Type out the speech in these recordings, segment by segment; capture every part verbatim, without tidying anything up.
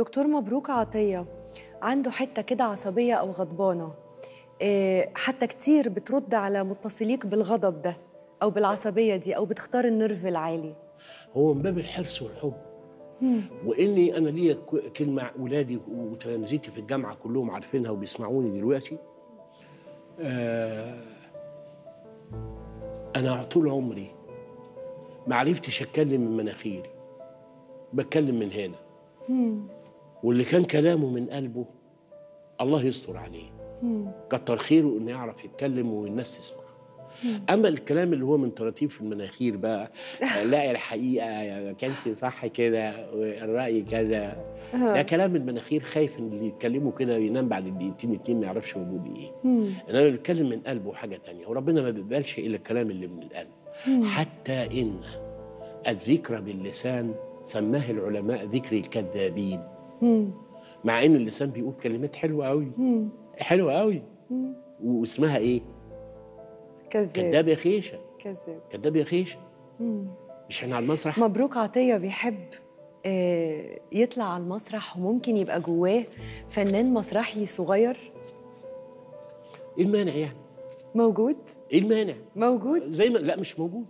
دكتور مبروك عطية عنده حتة كده عصبية أو غضبانة، حتى كتير بترد على متصليك بالغضب ده أو بالعصبية دي، أو بتختار النرف العالي. هو من باب الحرص والحب، وإني أنا ليا كلمة، ولادي وتلامذتي في الجامعة كلهم عارفينها وبيسمعوني دلوقتي. آه أنا طول عمري ما عرفتش أتكلم من مناخيري، بتكلم من هنا. مم. واللي كان كلامه من قلبه الله يستر عليه، كتر خيره إنه يعرف يتكلم والناس تسمع. أما الكلام اللي هو من طراطيف المناخير بقى، لا الحقيقة ما كانش صح كده، الرأي كذا، ده كلام المناخير. خايف إن اللي يتكلموا كده ينام بعد دقيقتين اتنين ما يعرفش هو بيقول إيه. إنما اللي بيتكلم من قلبه حاجة تانية، وربنا ما بيقبلش إلا الكلام اللي من القلب. حتى إن الذكر باللسان سماه العلماء ذكر الكذابين، مع إن اللسان بيقول كلمات حلوة أوي، حلوة أوي، واسمها إيه؟ كذاب يا خيشه، كذاب، كذاب يا خيشه. مم. مش احنا على المسرح؟ مبروك عطيه بيحب آه يطلع على المسرح، وممكن يبقى جواه فنان مسرحي صغير. ايه المانع يعني؟ موجود؟ ايه المانع؟ موجود؟ زي ما لا مش موجود.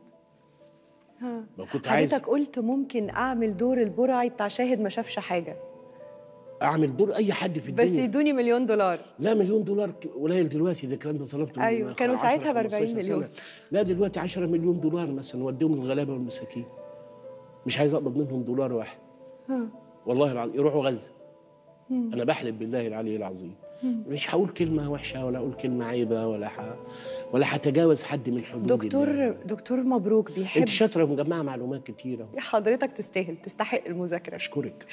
ها ما كنت عايز، حضرتك قلت ممكن اعمل دور البرعي بتاع شاهد ما شافش حاجه. اعمل دور اي حد في الدنيا، بس يدوني مليون دولار. لا مليون دولار قليل دلوقتي، ده الكلام ده طلبته. ايوه كانوا ساعتها ب أربعين مليون سنة. لا دلوقتي عشرة مليون دولار مثلا، وديهم للغلابه والمساكين، مش عايز اقبض منهم دولار واحد. ها. والله العظيم يروحوا غزه. مم. انا بحلف بالله العلي العظيم. مم. مش هقول كلمه وحشه ولا اقول كلمه عيبه ولا ح... ولا هتجاوز حد من حدود. دكتور الله. دكتور مبروك بيحب، انت شاطره ومجمعه معلومات كتيره، حضرتك تستاهل، تستحق المذاكره. اشكرك.